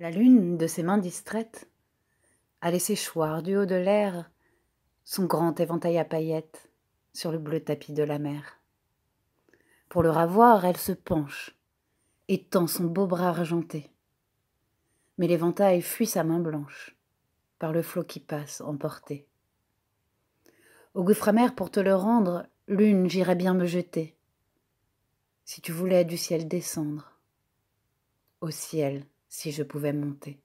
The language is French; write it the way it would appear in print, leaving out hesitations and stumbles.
La lune, de ses mains distraites, a laissé choir du haut de l'air son grand éventail à paillettes sur le bleu tapis de la mer. Pour le ravoir, elle se penche, étend son beau bras argenté. Mais l'éventail fuit sa main blanche par le flot qui passe emporté. Au gouffre amer, pour te le rendre, lune, j'irais bien me jeter. Si tu voulais du ciel descendre, au ciel, si je pouvais monter.